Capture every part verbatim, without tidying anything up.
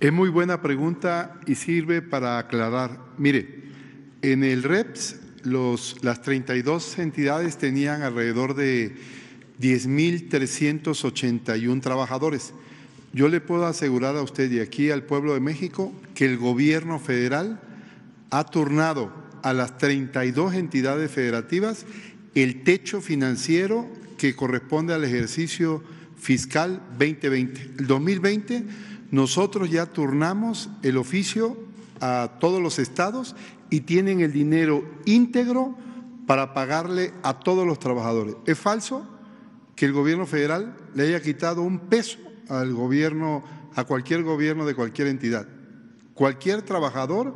Es muy buena pregunta y sirve para aclarar. Mire, en el R E P S los, las treinta y dos entidades tenían alrededor de diez mil trescientos ochenta y uno trabajadores. Yo le puedo asegurar a usted y aquí al pueblo de México que el gobierno federal ha turnado a las treinta y dos entidades federativas el techo financiero que corresponde al ejercicio fiscal veinte veinte. El dos mil veinte nosotros ya turnamos el oficio a todos los estados y tienen el dinero íntegro para pagarle a todos los trabajadores. Es falso que el gobierno federal le haya quitado un peso al gobierno, a cualquier gobierno de cualquier entidad. Cualquier trabajador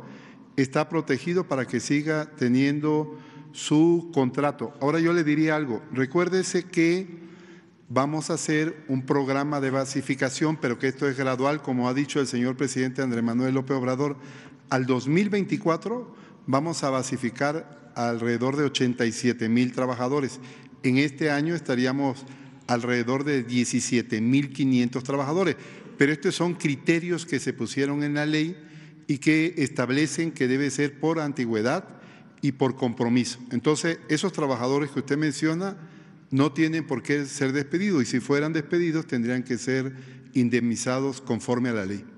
está protegido para que siga teniendo su contrato. Ahora yo le diría algo, recuérdese que vamos a hacer un programa de basificación, pero que esto es gradual, como ha dicho el señor presidente Andrés Manuel López Obrador. Al dos mil veinticuatro vamos a basificar alrededor de ochenta y siete mil trabajadores. En este año estaríamos alrededor de diecisiete mil quinientos trabajadores, pero estos son criterios que se pusieron en la ley y que establecen que debe ser por antigüedad y por compromiso. Entonces, esos trabajadores que usted menciona no tienen por qué ser despedidos y si fueran despedidos tendrían que ser indemnizados conforme a la ley.